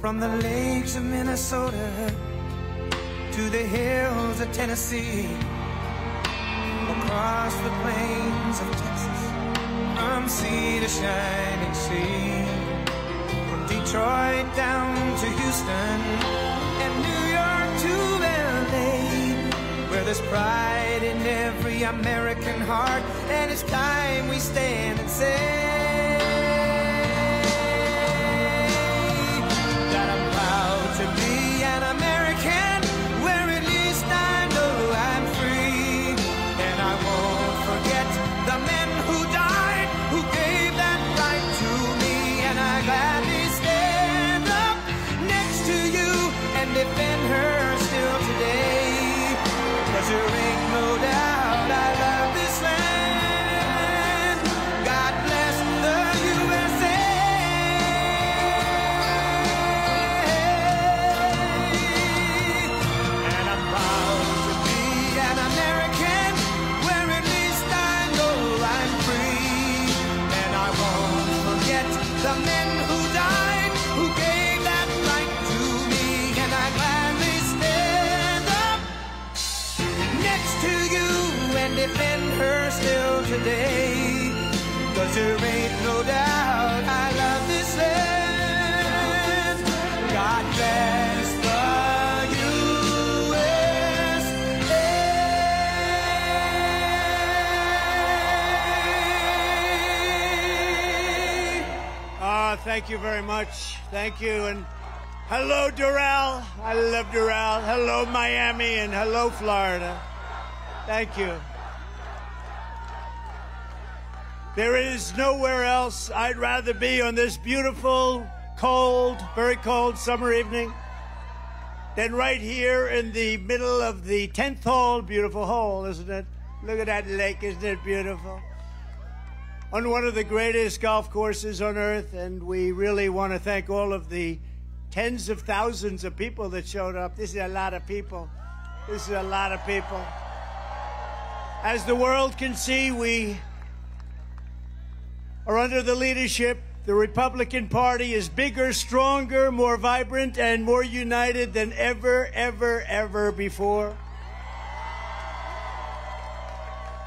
From the lakes of Minnesota to the hills of Tennessee, across the plains of Texas, from sea to shining sea, from Detroit down to Houston and New York to LA, where there's pride in every American heart, and it's time we stand and say, to be an American, where at least I know I'm free. And I won't forget the men who died, who gave that right to me. And I gladly stand up next to you and defend her still today. 'Cause there ain't no doubt I love this land. God bless the USA. The men who died, who gave that right to me, and I gladly stand up next to you and defend her still today. 'Cause there ain't no doubt I love this land. God bless the USA. Thank you very much. Thank you. And hello, Doral. I love Doral. Hello, Miami. And hello, Florida. Thank you. There is nowhere else I'd rather be on this beautiful, cold, very cold summer evening than right here in the middle of the 10th hole. Beautiful hole, isn't it? Look at that lake. Isn't it beautiful? On one of the greatest golf courses on earth, and we really want to thank all of the tens of thousands of people that showed up. This is a lot of people. This is a lot of people. As the world can see, we are under the leadership. The Republican Party is bigger, stronger, more vibrant, and more united than ever, ever before.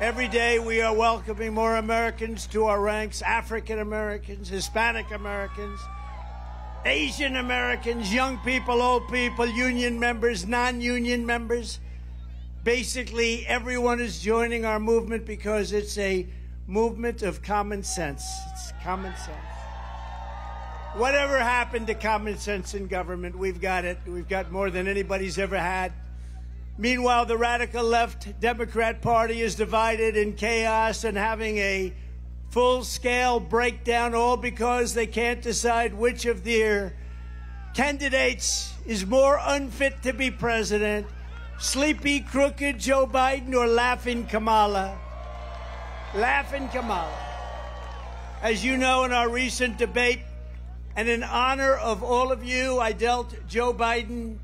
Every day we are welcoming more Americans to our ranks, African Americans, Hispanic Americans, Asian Americans, young people, old people, union members, non-union members. Basically, everyone is joining our movement because it's a movement of common sense. It's common sense. Whatever happened to common sense in government, we've got it. We've got more than anybody's ever had. Meanwhile, the radical left Democrat Party is divided in chaos and having a full-scale breakdown, all because they can't decide which of their candidates is more unfit to be president, sleepy, crooked Joe Biden or laughing Kamala. Laughing Kamala. As you know, in our recent debate, and in honor of all of you, I dealt Joe Biden,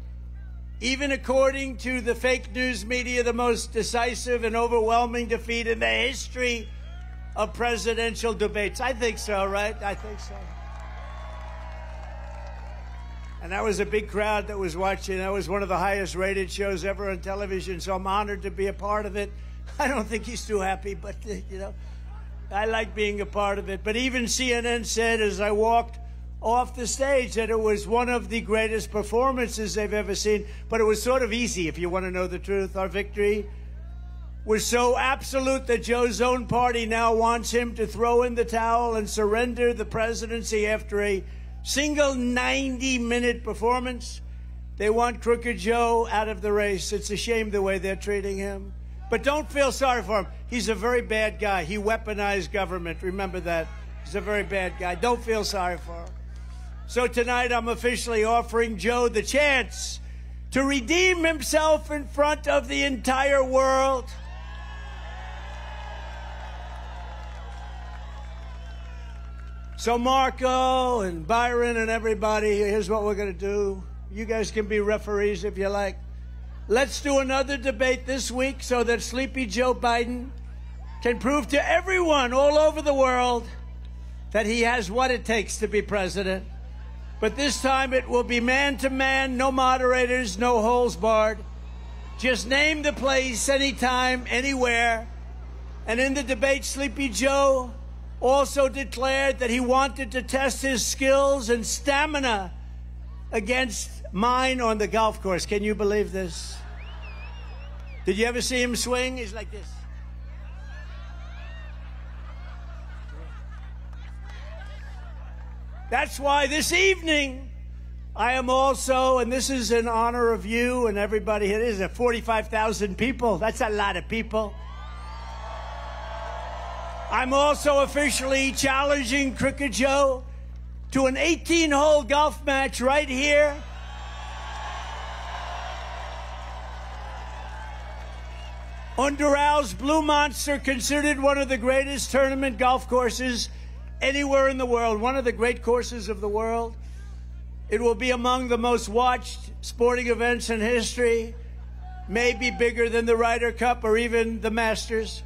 even according to the fake news media, the most decisive and overwhelming defeat in the history of presidential debates. I think so, right? I think so. And that was a big crowd that was watching. That was one of the highest rated shows ever on television, so I'm honored to be a part of it. I don't think he's too happy, but, you know, I like being a part of it. But even CNN said as I walked off the stage that it was one of the greatest performances they've ever seen, but it was sort of easy, if you want to know the truth. Our victory was so absolute that Joe's own party now wants him to throw in the towel and surrender the presidency after a single 90-minute performance. They want Crooked Joe out of the race. It's a shame the way they're treating him. But don't feel sorry for him. He's a very bad guy. He weaponized government. Remember that. He's a very bad guy. Don't feel sorry for him. So tonight I'm officially offering Joe the chance to redeem himself in front of the entire world. So Marco and Byron and everybody, here's what we're going to do. You guys can be referees if you like. Let's do another debate this week so that sleepy Joe Biden can prove to everyone all over the world that he has what it takes to be president. But this time it will be man-to-man, no moderators, no holes barred. Just name the place, anytime, anywhere. And in the debate, Sleepy Joe also declared that he wanted to test his skills and stamina against mine on the golf course. Can you believe this? Did you ever see him swing? He's like this. That's why this evening I am also, and this is in honor of you and everybody here, this is 45,000 people. That's a lot of people. I'm also officially challenging Crooked Joe to an 18-hole golf match right here. Honduras's Blue Monster, considered one of the greatest tournament golf courses anywhere in the world, one of the great courses of the world. It will be among the most watched sporting events in history, maybe bigger than the Ryder Cup or even the Masters.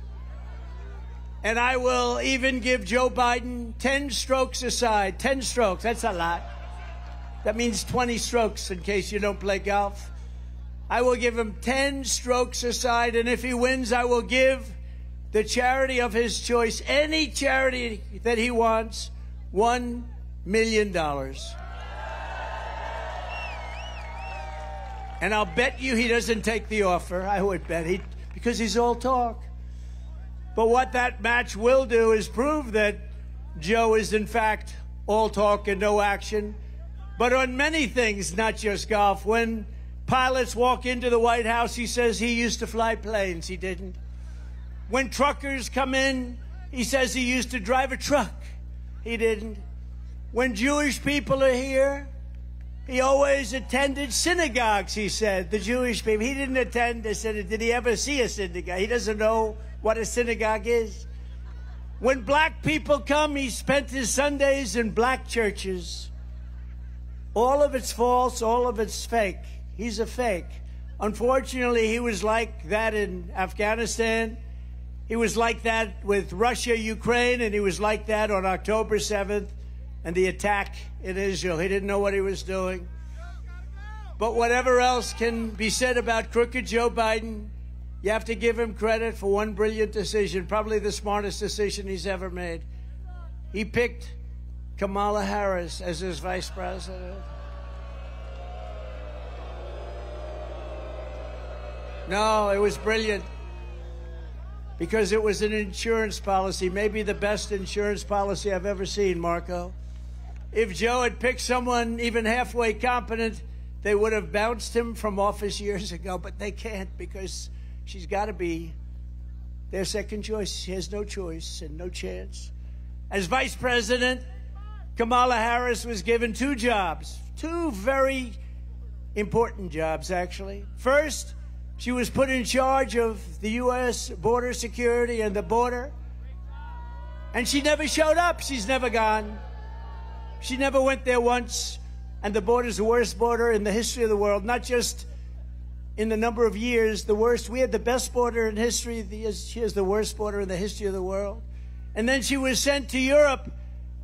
And I will even give Joe Biden 10 strokes aside. 10 strokes, that's a lot. That means 20 strokes in case you don't play golf. I will give him 10 strokes aside, and if he wins, I will give the charity of his choice, any charity that he wants, $1 million. And I'll bet you he doesn't take the offer. I would bet he, because he's all talk. But what that match will do is prove that Joe is, in fact, all talk and no action. But on many things, not just golf. When pilots walk into the White House, he says he used to fly planes. He didn't. When truckers come in, he says he used to drive a truck. He didn't. When Jewish people are here, he always attended synagogues, he said, the Jewish people. He didn't attend a synagogue. Did he ever see a synagogue? He doesn't know what a synagogue is. When black people come, he spent his Sundays in black churches. All of it's false, all of it's fake. He's a fake. Unfortunately, he was like that in Afghanistan. He was like that with Russia, Ukraine, and he was like that on October 7th and the attack in Israel. He didn't know what he was doing. But whatever else can be said about Crooked Joe Biden, you have to give him credit for one brilliant decision, probably the smartest decision he's ever made. He picked Kamala Harris as his vice president. No, it was brilliant because it was an insurance policy, maybe the best insurance policy I've ever seen, Marco. If Joe had picked someone even halfway competent, they would have bounced him from office years ago, but they can't because she's got to be their second choice. She has no choice and no chance. As vice president, Kamala Harris was given two jobs, two very important jobs, actually. First, she was put in charge of the U.S. border security and the border. And she never showed up. She's never gone. She never went there once. And the border's the worst border in the history of the world, not just in the number of years, the worst. We had the best border in history. She has the worst border in the history of the world. And then she was sent to Europe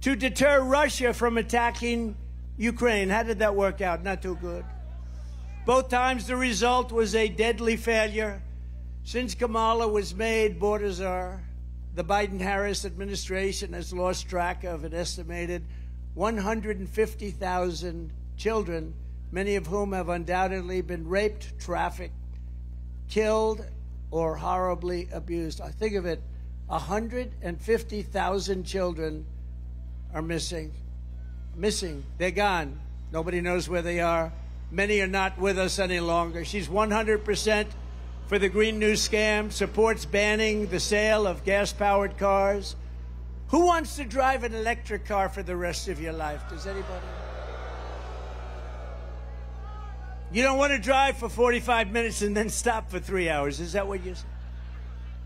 to deter Russia from attacking Ukraine. How did that work out? Not too good. Both times the result was a deadly failure. Since Kamala was made borders czar, the Biden-Harris administration has lost track of an estimated 150,000 children, many of whom have undoubtedly been raped, trafficked, killed, or horribly abused. Think of it, 150,000 children are missing. They're gone. Nobody knows where they are. Many are not with us any longer. She's 100% for the Green New Scam, supports banning the sale of gas-powered cars. Who wants to drive an electric car for the rest of your life? Does anybody? You don't want to drive for 45 minutes and then stop for 3 hours. Is that what you say?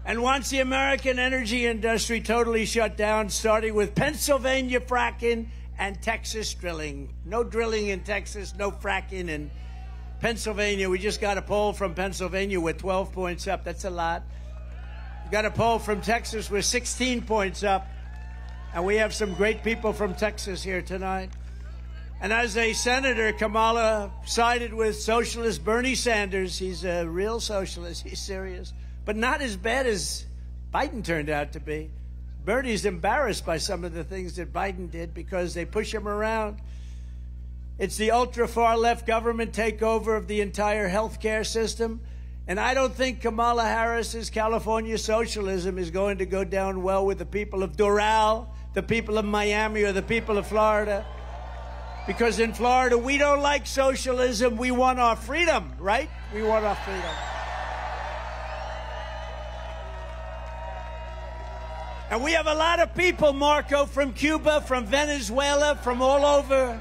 And wants the American energy industry totally shut down, starting with Pennsylvania fracking and Texas drilling. No drilling in Texas, no fracking in Pennsylvania. We just got a poll from Pennsylvania with 12 points up. That's a lot. We got a poll from Texas with 16 points up. And we have some great people from Texas here tonight. And as a senator, Kamala sided with socialist Bernie Sanders. He's a real socialist. He's serious. But not as bad as Biden turned out to be. Bernie's embarrassed by some of the things that Biden did because they push him around. It's the ultra-far-left government takeover of the entire health care system. And I don't think Kamala Harris's California socialism is going to go down well with the people of Doral, the people of Miami, or the people of Florida. Because in Florida, we don't like socialism. We want our freedom, right? We want our freedom. And we have a lot of people, Marco, from Cuba, from Venezuela, from all over.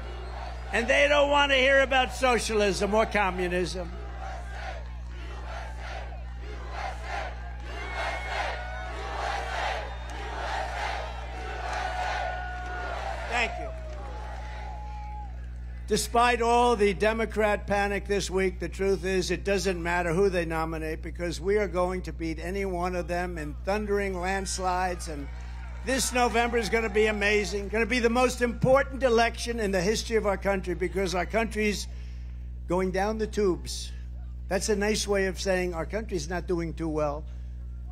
And they don't want to hear about socialism or communism. Thank you. Despite all the Democrat panic this week, the truth is it doesn't matter who they nominate because we are going to beat any one of them in thundering landslides. And this November is going to be amazing, going to be the most important election in the history of our country because our country's going down the tubes. That's a nice way of saying our country's not doing too well.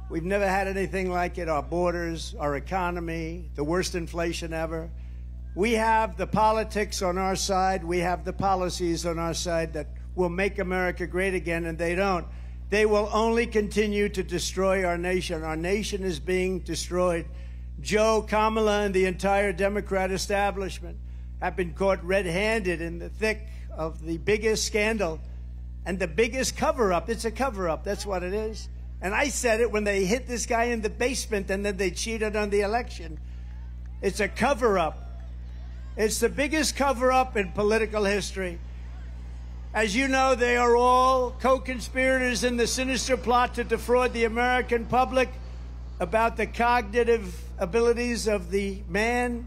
We've never had anything like it, our borders, our economy, the worst inflation ever. We have the politics on our side. We have the policies on our side that will make America great again, and they don't. They will only continue to destroy our nation. Our nation is being destroyed. Joe, Kamala, and the entire Democrat establishment have been caught red-handed in the thick of the biggest scandal and the biggest cover-up. It's a cover-up. That's what it is. And I said it when they hit this guy in the basement, and then they cheated on the election. It's a cover-up. It's the biggest cover-up in political history. As you know, they are all co-conspirators in the sinister plot to defraud the American public about the cognitive abilities of the man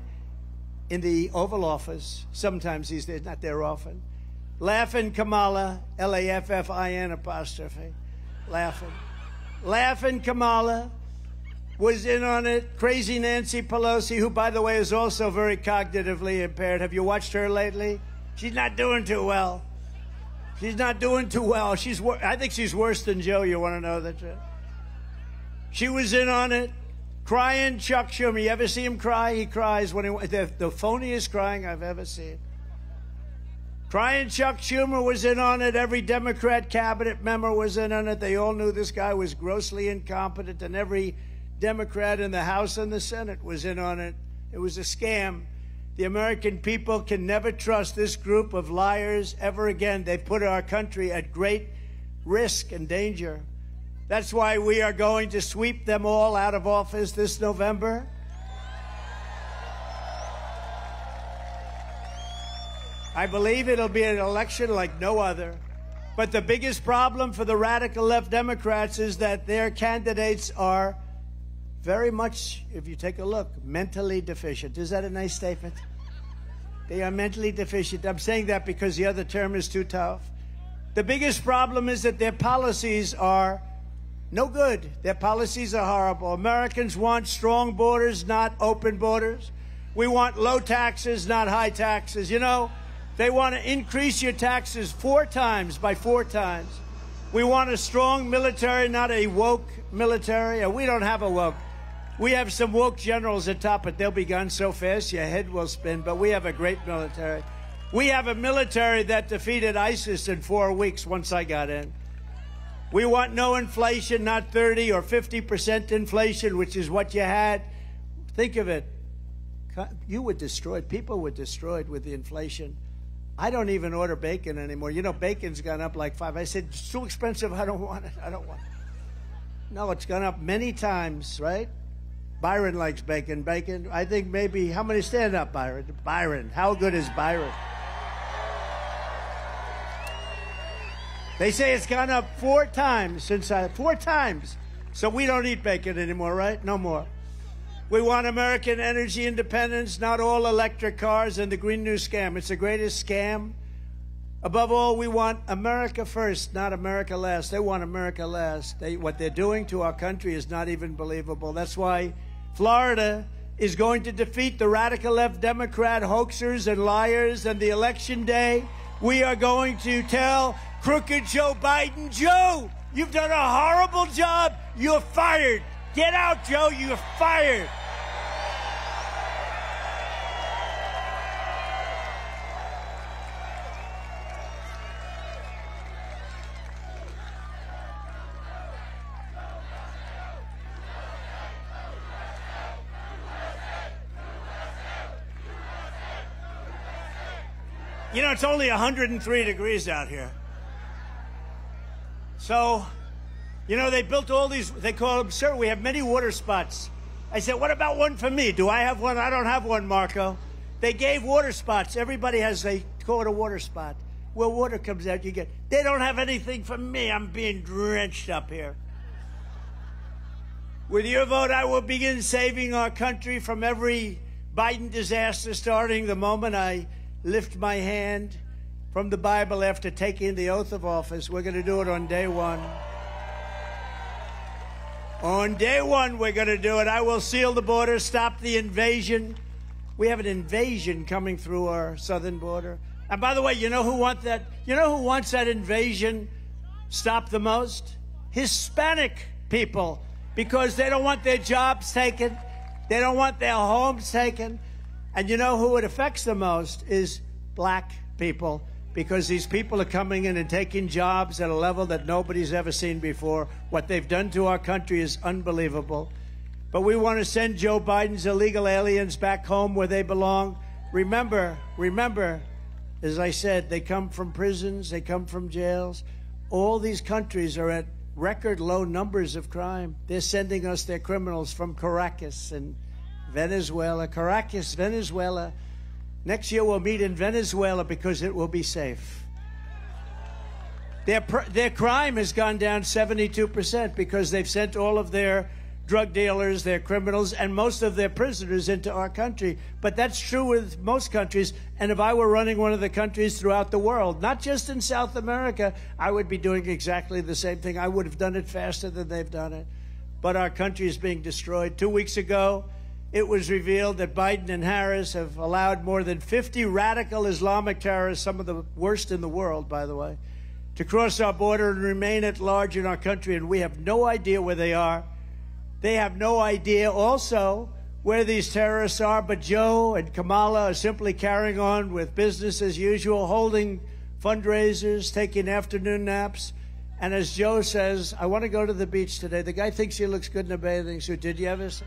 in the Oval Office. Sometimes he's there, not there often. Laughing Kamala, L-A-F-F-I-N apostrophe, laughing. Laughing Kamala was in on it. Crazy Nancy Pelosi, who, by the way, is also very cognitively impaired. Have you watched her lately? She's not doing too well. She's not doing too well. I think she's worse than Joe. You want to know the truth? She was in on it. Crying Chuck Schumer. You ever see him cry? He cries when he... The phoniest crying I've ever seen. Crying Chuck Schumer was in on it. Every Democrat cabinet member was in on it. They all knew this guy was grossly incompetent, and every Democrat in the House and the Senate was in on it. It was a scam. The American people can never trust this group of liars ever again. They put our country at great risk and danger. That's why we are going to sweep them all out of office this November. I believe it'll be an election like no other. But the biggest problem for the radical left Democrats is that their candidates are very much, if you take a look, mentally deficient. Is that a nice statement? They are mentally deficient. I'm saying that because the other term is too tough. The biggest problem is that their policies are no good. Their policies are horrible. Americans want strong borders, not open borders. We want low taxes, not high taxes. You know, they want to increase your taxes by four times. We want a strong military, not a woke military. And we don't have a woke. We have some woke generals at top, but they'll be gone so fast your head will spin. But we have a great military. We have a military that defeated ISIS in 4 weeks once I got in. We want no inflation, not 30 or 50% inflation, which is what you had. Think of it. You were destroyed. People were destroyed with the inflation. I don't even order bacon anymore. You know, bacon's gone up like $5. I said, it's too expensive. I don't want it. I don't want it. No, it's gone up many times, right? Byron likes bacon. Bacon, I think maybe, how many stand up, Byron? Byron, how good is Byron? They say it's gone up four times. So we don't eat bacon anymore, right? No more. We want American energy independence, not all electric cars and the Green New Scam. It's the greatest scam. Above all, we want America first, not America last. They want America last. What they're doing to our country is not even believable. That's why Florida is going to defeat the radical left Democrat hoaxers and liars. And the election day, we are going to tell crooked Joe Biden, Joe, you've done a horrible job. You're fired. Get out, Joe. You're fired. You know, it's only 103 degrees out here. So, you know, they built all these, they call them, sir, we have many water spots. I said, what about one for me? Do I have one? I don't have one, Marco. They gave water spots. Everybody has, they call it a water spot. Where water comes out, you get, they don't have anything for me. I'm being drenched up here. With your vote, I will begin saving our country from every Biden disaster starting the moment I lift my hand from the Bible after taking the oath of office. We're going to do it on day one. On day one, we're going to do it. I will seal the border, stop the invasion. We have an invasion coming through our southern border. And by the way, you know who wants that? You know who wants that invasion stopped the most? Hispanic people, because they don't want their jobs taken. They don't want their homes taken. And you know who it affects the most is black people, because these people are coming in and taking jobs at a level that nobody's ever seen before. What they've done to our country is unbelievable. But we want to send Joe Biden's illegal aliens back home where they belong. Remember, as I said, they come from prisons, they come from jails. All these countries are at record low numbers of crime. They're sending us their criminals from Caracas and Venezuela, Caracas, Venezuela. Next year we'll meet in Venezuela because it will be safe. Their crime has gone down 72% because they've sent all of their drug dealers, their criminals, and most of their prisoners into our country. But that's true with most countries. And if I were running one of the countries throughout the world, not just in South America, I would be doing exactly the same thing. I would have done it faster than they've done it. But our country is being destroyed. 2 weeks ago, it was revealed that Biden and Harris have allowed more than 50 radical Islamic terrorists, some of the worst in the world, by the way, to cross our border and remain at large in our country, and we have no idea where they are. They have no idea also where these terrorists are, but Joe and Kamala are simply carrying on with business as usual, holding fundraisers, taking afternoon naps. And as Joe says, I want to go to the beach today. The guy thinks he looks good in a bathing suit. Did you ever see?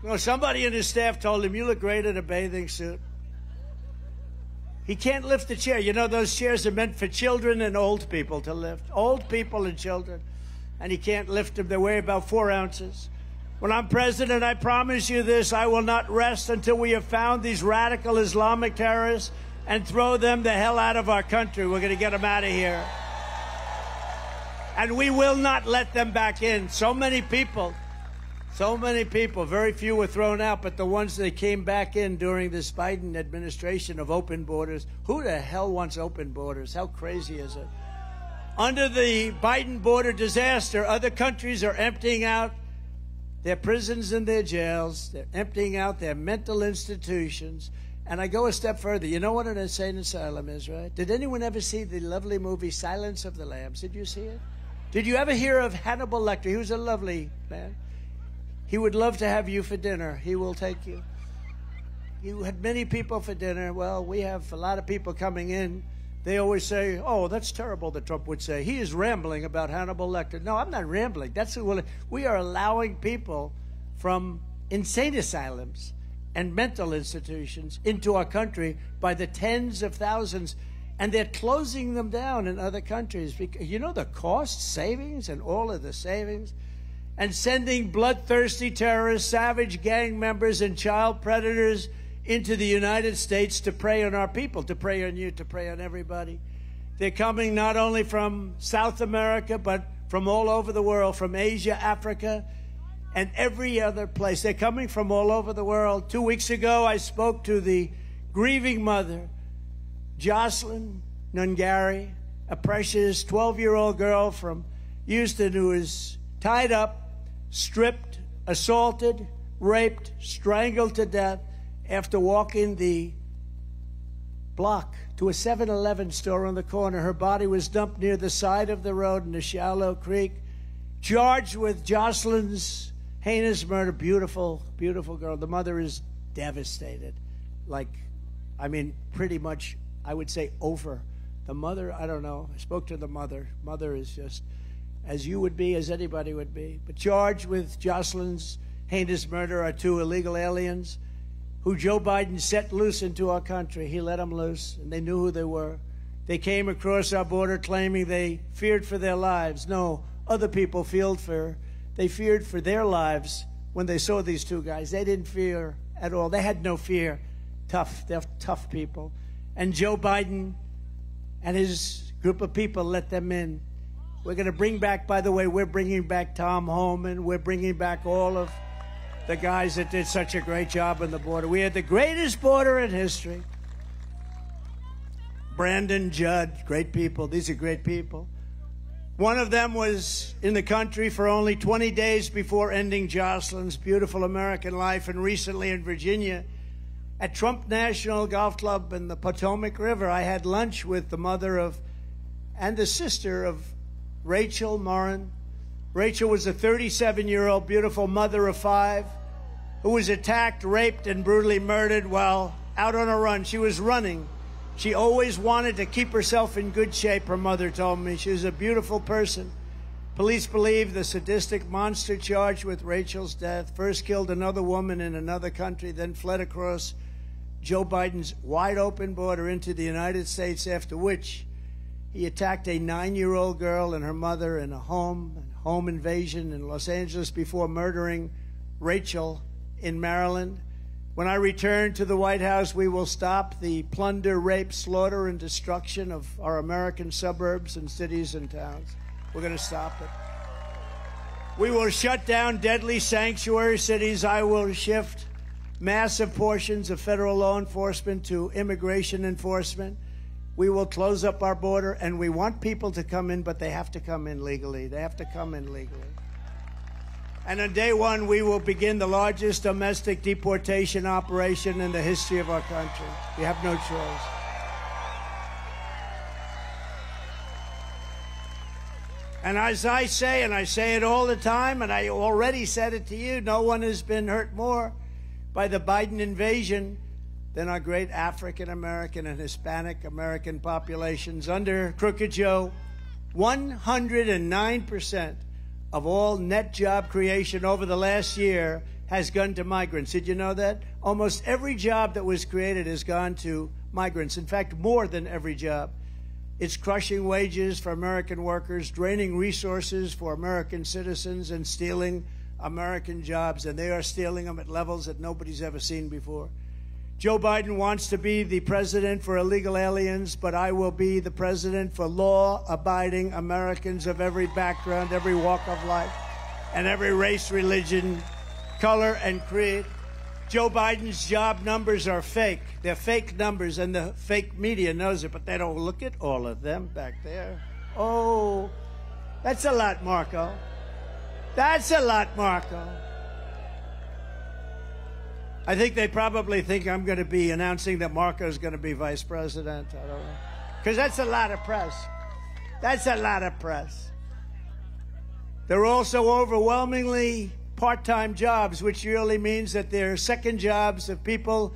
No, somebody in his staff told him, you look great in a bathing suit. He can't lift the chair. You know, those chairs are meant for children and old people to lift. Old people and children. And he can't lift them. They weigh about 4 ounces. When I'm president, I promise you this, I will not rest until we have found these radical Islamic terrorists and throw them the hell out of our country. We're going to get them out of here. And we will not let them back in. So many people, very few were thrown out, but the ones that came back in during this Biden administration of open borders, who the hell wants open borders? How crazy is it? Under the Biden border disaster, other countries are emptying out their prisons and their jails. They're emptying out their mental institutions. And I go a step further. You know what an insane asylum is, right? Did anyone ever see the lovely movie Silence of the Lambs? Did you see it? Did you ever hear of Hannibal Lecter? He was a lovely man. He would love to have you for dinner. He will take you. You had many people for dinner. Well, we have a lot of people coming in. They always say, oh, that's terrible, that Trump would say. He is rambling about Hannibal Lecter. No, I'm not rambling. That's what we are allowing people from insane asylums and mental institutions into our country by the tens of thousands. And they're closing them down in other countries. You know the cost savings and all of the savings? And sending bloodthirsty terrorists, savage gang members, and child predators into the United States to prey on our people, to prey on you, to prey on everybody. They're coming not only from South America, but from all over the world, from Asia, Africa, and every other place. They're coming from all over the world. 2 weeks ago, I spoke to the grieving mother, Jocelyn Nungari, a precious 12-year-old girl from Houston who is tied up, stripped, assaulted, raped, strangled to death after walking the block to a 7-Eleven store on the corner. Her body was dumped near the side of the road in a shallow creek, charged with Jocelyn's heinous murder. Beautiful, beautiful girl. The mother is devastated. Like, I mean, pretty much, I would say over. The mother, I don't know. I spoke to the mother. Mother is just as you would be, as anybody would be. But charged with Jocelyn's heinous murder are two illegal aliens who Joe Biden set loose into our country. He let them loose, and they knew who they were. They came across our border claiming they feared for their lives. No, other people feared for. They feared for their lives when they saw these two guys. They didn't fear at all. They had no fear. Tough. They're tough people. And Joe Biden and his group of people let them in. We're going to bring back, by the way, we're bringing back Tom Holman. We're bringing back all of the guys that did such a great job on the border. We had the greatest border in history. Brandon Judd, great people. These are great people. One of them was in the country for only 20 days before ending Jocelyn's beautiful American life, and recently in Virginia at Trump National Golf Club in the Potomac River, I had lunch with the mother of and the sister of Rachel Morin. Rachel was a 37-year-old beautiful mother of 5 who was attacked, raped, and brutally murdered while out on a run. She was running. She always wanted to keep herself in good shape, her mother told me. She was a beautiful person. Police believe the sadistic monster charged with Rachel's death first killed another woman in another country, then fled across Joe Biden's wide-open border into the United States, after which he attacked a 9-year-old girl and her mother in a home invasion in Los Angeles before murdering Rachel in Maryland. When I return to the White House, we will stop the plunder, rape, slaughter, and destruction of our American suburbs and cities and towns. We're going to stop it. We will shut down deadly sanctuary cities. I will shift massive portions of federal law enforcement to immigration enforcement. We will close up our border, and we want people to come in, but they have to come in legally. They have to come in legally. And on day one, we will begin the largest domestic deportation operation in the history of our country. We have no choice. And as I say, and I say it all the time, and I already said it to you, no one has been hurt more by the Biden invasion than our great African-American and Hispanic-American populations. Under Crooked Joe, 109% of all net job creation over the last year has gone to migrants. Did you know that? Almost every job that was created has gone to migrants. In fact, more than every job. It's crushing wages for American workers, draining resources for American citizens, and stealing American jobs. And they are stealing them at levels that nobody's ever seen before. Joe Biden wants to be the president for illegal aliens, but I will be the president for law-abiding Americans of every background, every walk of life, and every race, religion, color, and creed. Joe Biden's job numbers are fake. They're fake numbers, and the fake media knows it, but they don't look at all of them back there. Oh, that's a lot, Marco. That's a lot, Marco. I think they probably think I'm going to be announcing that Marco's going to be vice president. I don't know. Because that's a lot of press. That's a lot of press. They're also overwhelmingly part-time jobs, which really means that they're second jobs of people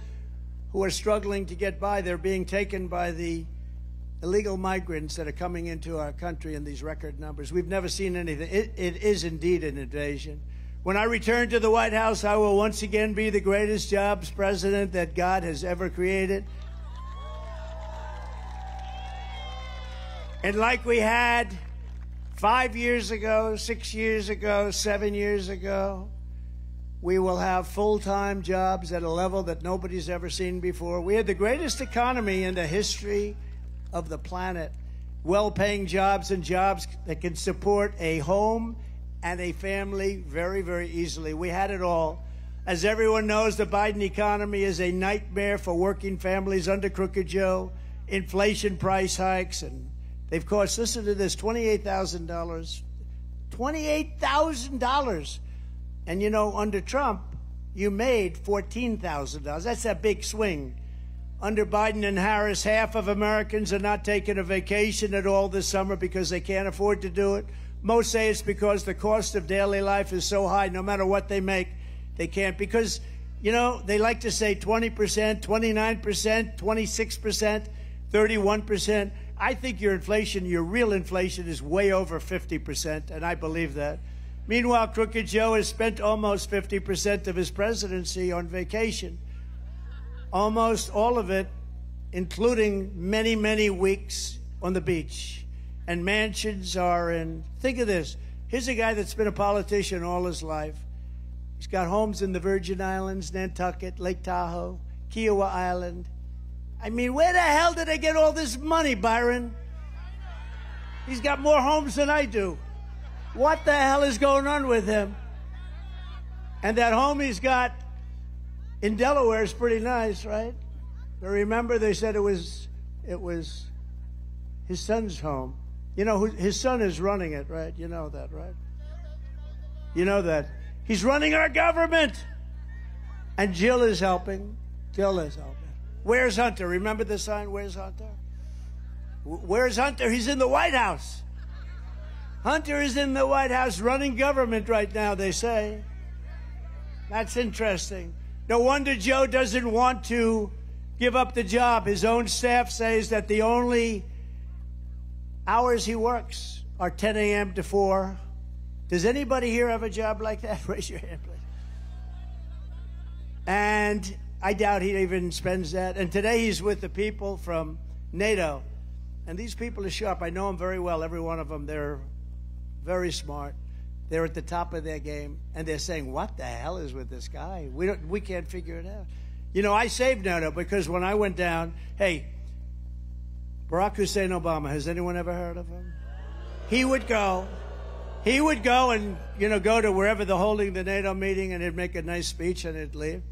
who are struggling to get by. They're being taken by the illegal migrants that are coming into our country in these record numbers. We've never seen anything. It is indeed an invasion. When I return to the White House, I will once again be the greatest jobs president that God has ever created. And like we had 5 years ago, 6 years ago, 7 years ago, we will have full-time jobs at a level that nobody's ever seen before. We had the greatest economy in the history of the planet, well-paying jobs and jobs that can support a home and a family very, very easily. We had it all. As everyone knows, the Biden economy is a nightmare for working families under Crooked Joe. Inflation, price hikes, and they've cost, listen to this, $28,000. $28,000. And, you know, under Trump, you made $14,000. That's a big swing. Under Biden and Harris, half of Americans are not taking a vacation at all this summer because they can't afford to do it. Most say it's because the cost of daily life is so high, no matter what they make, they can't. Because, you know, they like to say 20%, 29%, 26%, 31%. I think your inflation, your real inflation, is way over 50%, and I believe that. Meanwhile, Crooked Joe has spent almost 50% of his presidency on vacation. Almost all of it, including many, many weeks on the beach. And mansions are in. Think of this. Here's a guy that's been a politician all his life. He's got homes in the Virgin Islands, Nantucket, Lake Tahoe, Kiowa Island. I mean, where the hell did they get all this money, Byron? He's got more homes than I do. What the hell is going on with him? And that home he's got in Delaware is pretty nice, right? But remember, they said it was his son's home. You know, his son is running it, right? You know that, right? You know that. He's running our government. And Jill is helping. Jill is helping. Where's Hunter? Remember the sign, where's Hunter? Where's Hunter? He's in the White House. Hunter is in the White House running government right now, they say. That's interesting. No wonder Joe doesn't want to give up the job. His own staff says that the only hours he works are 10 a.m. to 4. Does anybody here have a job like that? Raise your hand, please. And I doubt he even spends that. And today he's with the people from NATO. And these people are sharp. I know them very well, every one of them. They're very smart. They're at the top of their game. And they're saying, what the hell is with this guy? We can't figure it out. You know, I saved NATO because when I went down, hey, Barack Hussein Obama, has anyone ever heard of him? He would go and, you know, go to wherever they're holding the NATO meeting, and he'd make a nice speech and he'd leave.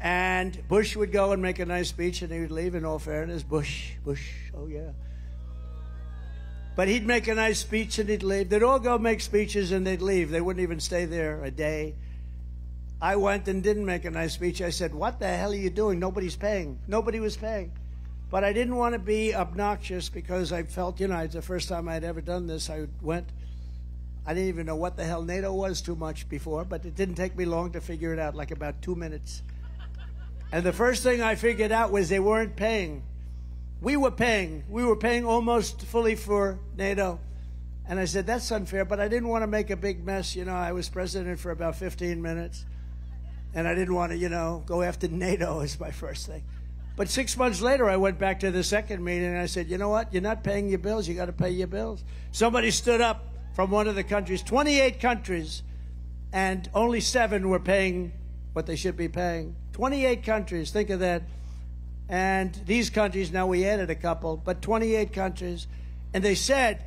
And Bush would go and make a nice speech and he would leave, in all fairness. Bush, oh yeah. But he'd make a nice speech and he'd leave. They'd all go make speeches and they'd leave. They wouldn't even stay there a day. I went and didn't make a nice speech. I said, what the hell are you doing? Nobody's paying. Nobody was paying. But I didn't want to be obnoxious because I felt, you know, it's the first time I'd ever done this. I went, I didn't even know what the hell NATO was too much before, but it didn't take me long to figure it out, like about 2 minutes. And the first thing I figured out was they weren't paying. We were paying. We were paying almost fully for NATO. And I said, that's unfair, but I didn't want to make a big mess. You know, I was president for about 15 minutes, and I didn't want to, you know, go after NATO is my first thing. But 6 months later, I went back to the second meeting, and I said, you know what? You're not paying your bills. You got to pay your bills. Somebody stood up from one of the countries, 28 countries, and only 7 were paying what they should be paying. 28 countries, think of that. And these countries, now we added a couple, but 28 countries. And they said,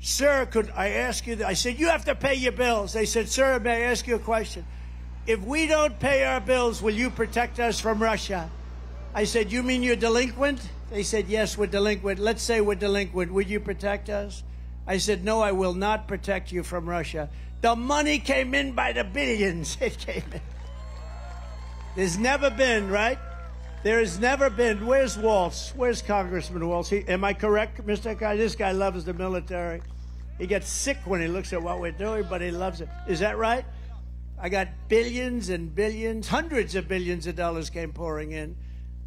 sir, could I ask you? I said, you have to pay your bills. They said, sir, may I ask you a question? If we don't pay our bills, will you protect us from Russia? I said, you mean you're delinquent? They said, yes, we're delinquent. Let's say we're delinquent. Would you protect us? I said, no, I will not protect you from Russia. The money came in by the billions. It came in. There's never been, right? There has never been. Where's Waltz? Where's Congressman Waltz? Am I correct, Mr. Guy? This guy loves the military. He gets sick when he looks at what we're doing, but he loves it. Is that right? I got billions and billions, hundreds of billions of dollars came pouring in.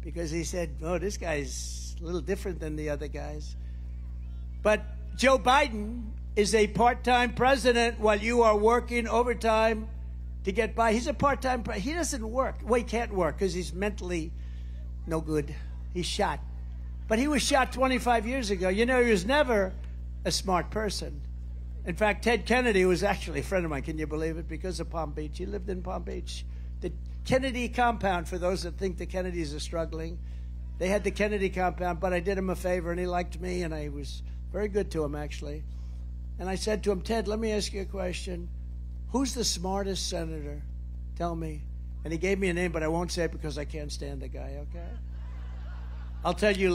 Because he said, oh, this guy's a little different than the other guys. But Joe Biden is a part-time president while you are working overtime to get by. He's a part-time president. He doesn't work. Well, he can't work because he's mentally no good. He's shot. But he was shot 25 years ago. You know, he was never a smart person. In fact, Ted Kennedy was actually a friend of mine. Can you believe it? Because of Palm Beach. He lived in Palm Beach. The Kennedy compound, for those that think the Kennedys are struggling, they had the Kennedy compound, but I did him a favor, and he liked me, and I was very good to him, actually. And I said to him, Ted, let me ask you a question. Who's the smartest senator? Tell me. And he gave me a name, but I won't say it because I can't stand the guy, okay? I'll tell you later.